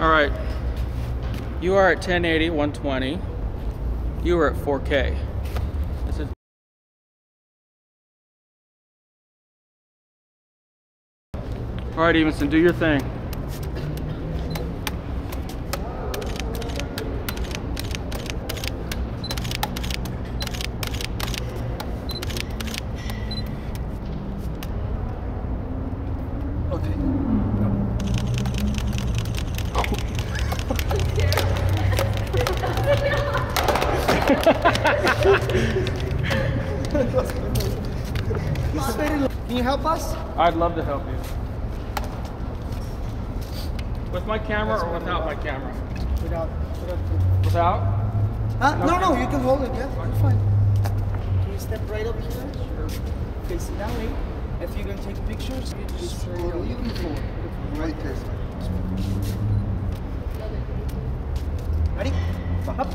All right, you are at 1080, 120. You are at 4K. All right, Evenson, do your thing. Okay. Can you help us? I'd love to help you. With my camera or without my camera? Without. Without? No, you can hold it, yeah. You're fine. Can you step right up here? Sure. Okay, sit that way. If you're going to take pictures, you just turn it on. Right there. Ready? Up.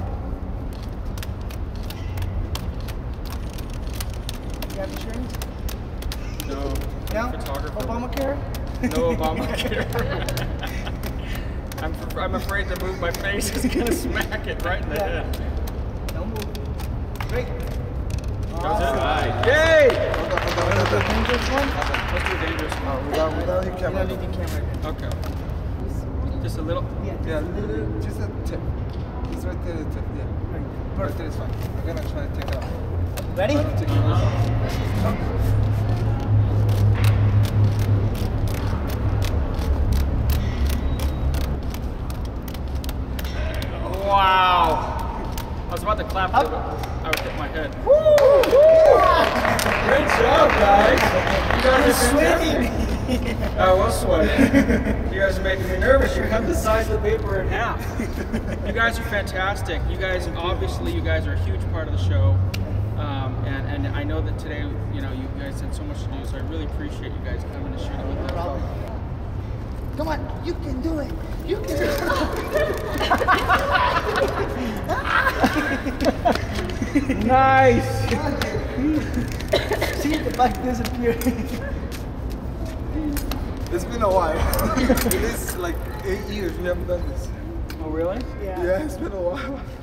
You have insurance? No. No? Obamacare? No Obamacare. I'm afraid to move my face. It's going to smack it right in the head. Don't move. Great. Awesome. Yay! The dangerous one? Let's do dangerous one. Without your camera. You don't need your camera. Okay. Just a little? Yeah, just a tip. It's right there, the tip. Yeah. Right. Perfect. Right there is fine. I'm going to try to take it off. Ready? I'm going to take it off. Wow! I was about to clap, but I would hit my head. Good job, guys. You guys are sweating. I was sweating. You guys are making me nervous. You cut the size of the paper in half. You guys are fantastic. You guys, obviously, you guys are a huge part of the show. And I know that today, you know, you guys had so much to do, so I really appreciate you guys coming to shoot it with us. Come on, you can do it. You can do it. Nice. See the bike disappearing. It's been a while. It is like 8 years we haven't done this. Oh really? Yeah. Yeah, it's been a while.